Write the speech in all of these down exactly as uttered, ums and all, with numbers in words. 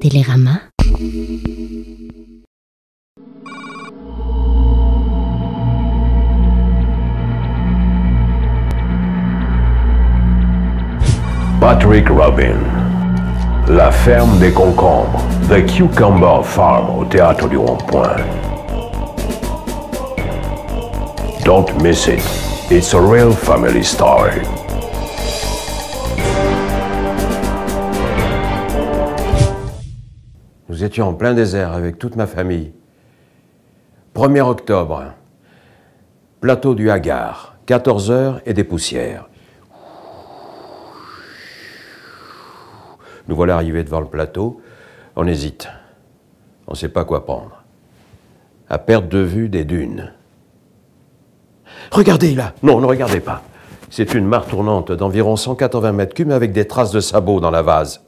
Télérama. Patrick Robine. La ferme des concombres. The Cucumber Farm au Théâtre du Rond-Point. Don't miss it. It's a real family story. Nous étions en plein désert avec toute ma famille. premier octobre, plateau du Hagar, quatorze heures et des poussières. Nous voilà arrivés devant le plateau, on hésite, on ne sait pas quoi prendre. À perte de vue des dunes. Regardez là! Non, ne regardez pas. C'est une mare tournante d'environ cent quatre-vingts mètres cubes avec des traces de sabots dans la vase.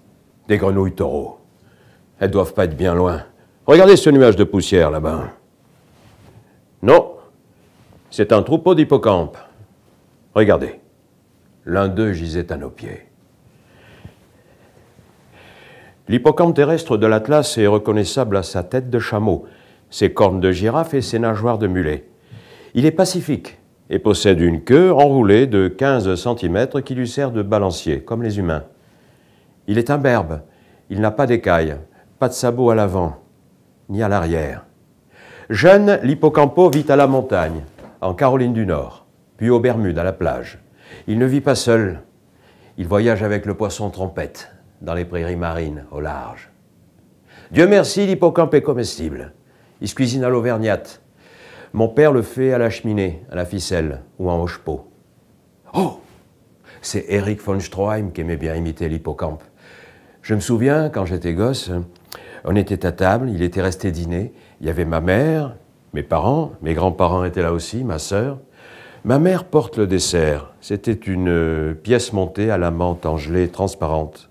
Des grenouilles taureaux. Elles doivent pas être bien loin. Regardez ce nuage de poussière là-bas. Non, c'est un troupeau d'hippocampes. Regardez, l'un d'eux gisait à nos pieds. L'hippocampe terrestre de l'Atlas est reconnaissable à sa tête de chameau, ses cornes de girafe et ses nageoires de mulet. Il est pacifique et possède une queue enroulée de quinze centimètres qui lui sert de balancier, comme les humains. Il est imberbe, il n'a pas d'écailles. Pas de sabots à l'avant, ni à l'arrière. Jeune, l'hippocampo vit à la montagne, en Caroline du Nord, puis aux Bermudes, à la plage. Il ne vit pas seul. Il voyage avec le poisson trompette, dans les prairies marines, au large. Dieu merci, l'hippocampe est comestible. Il se cuisine à l'auvergnate. Mon père le fait à la cheminée, à la ficelle, ou en hoche-pot. Oh! C'est Eric von Stroheim qui aimait bien imiter l'hippocampe. Je me souviens, quand j'étais gosse, on était à table, il était resté dîner. Il y avait ma mère, mes parents, mes grands-parents étaient là aussi, ma sœur. Ma mère porte le dessert. C'était une pièce montée à la menthe en gelée transparente.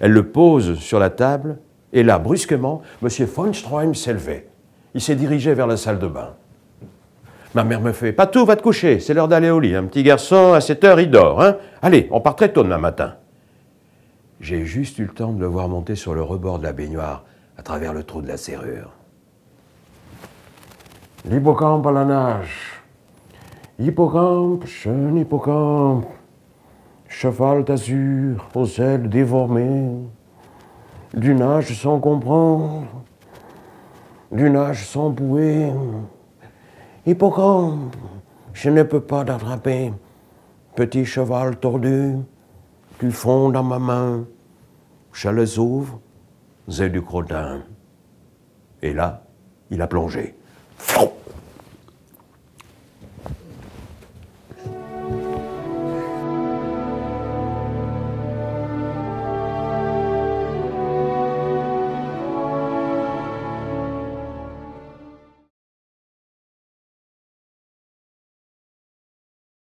Elle le pose sur la table et là, brusquement, M. von Stroheim s'est levé. Il s'est dirigé vers la salle de bain. Ma mère me fait « Patou, va te coucher, c'est l'heure d'aller au lit. Un petit garçon, à sept heures, il dort. Hein? Allez, on part très tôt demain matin. » J'ai juste eu le temps de le voir monter sur le rebord de la baignoire, à travers le trou de la serrure. L'hippocampe à la nage. Hippocampe, jeune hippocampe. Cheval d'azur, aux ailes dévormées. Du nage sans comprendre. Du nage sans bouée. Hippocampe, je ne peux pas t'attraper. Petit cheval tordu. Tu fonds dans ma main, je les ouvre, c'est du crottin. Et là, il a plongé. Frou!